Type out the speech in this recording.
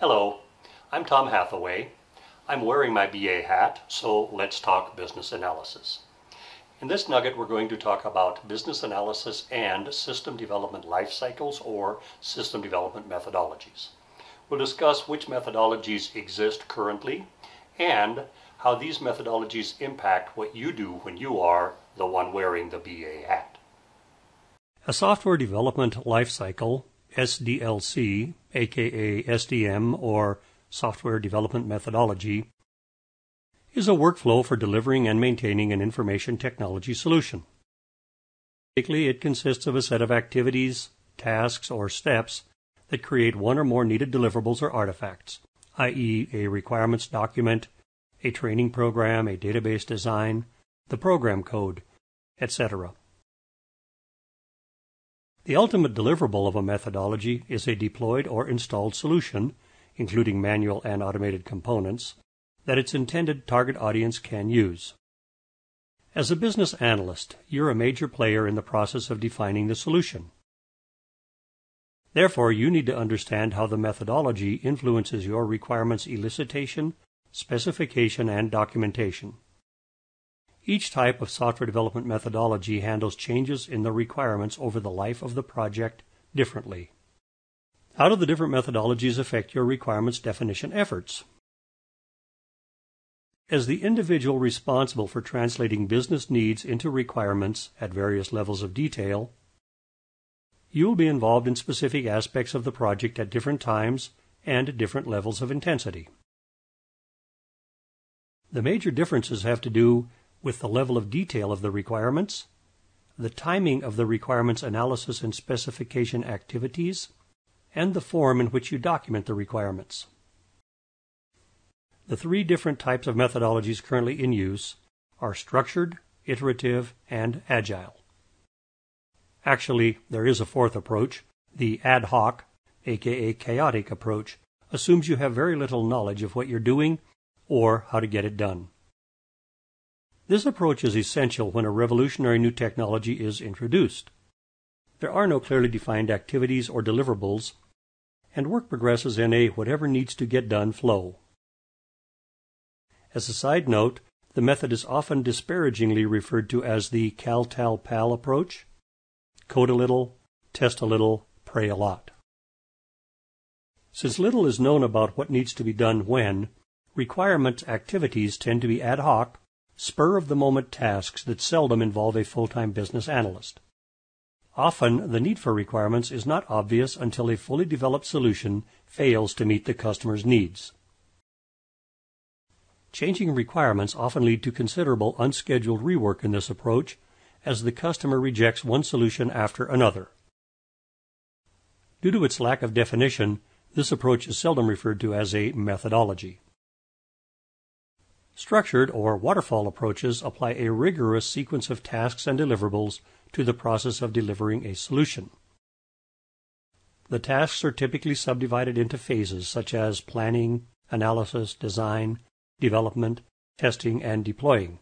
Hello, I'm Tom Hathaway. I'm wearing my BA hat, so let's talk business analysis. In this nugget, we're going to talk about business analysis and system development life cycles or system development methodologies. We'll discuss which methodologies exist currently and how these methodologies impact what you do when you are the one wearing the BA hat. A software development life cycle, SDLC, aka SDM, or Software Development Methodology, is a workflow for delivering and maintaining an information technology solution. Typically, it consists of a set of activities, tasks, or steps that create one or more needed deliverables or artifacts, i.e. a requirements document, a training program, a database design, the program code, etc. The ultimate deliverable of a methodology is a deployed or installed solution, including manual and automated components, that its intended target audience can use. As a business analyst, you're a major player in the process of defining the solution. Therefore, you need to understand how the methodology influences your requirements elicitation, specification, and documentation. Each type of software development methodology handles changes in the requirements over the life of the project differently. How do the different methodologies affect your requirements definition efforts? As the individual responsible for translating business needs into requirements at various levels of detail, you will be involved in specific aspects of the project at different times and different levels of intensity. The major differences have to do with the level of detail of the requirements, the timing of the requirements analysis and specification activities, and the form in which you document the requirements. The three different types of methodologies currently in use are structured, iterative, and agile. Actually, there is a fourth approach, the ad hoc, aka chaotic approach, assumes you have very little knowledge of what you're doing or how to get it done. This approach is essential when a revolutionary new technology is introduced. There are no clearly defined activities or deliverables, and work progresses in a whatever needs to get done flow. As a side note, the method is often disparagingly referred to as the Cal-Tal-Pal approach: code a little, test a little, pray a lot. Since little is known about what needs to be done when, requirement activities tend to be ad hoc, spur-of-the-moment tasks that seldom involve a full-time business analyst. Often, the need for requirements is not obvious until a fully developed solution fails to meet the customer's needs. Changing requirements often lead to considerable unscheduled rework in this approach, as the customer rejects one solution after another. Due to its lack of definition, this approach is seldom referred to as a methodology. Structured or waterfall approaches apply a rigorous sequence of tasks and deliverables to the process of delivering a solution. The tasks are typically subdivided into phases such as planning, analysis, design, development, testing, and deploying.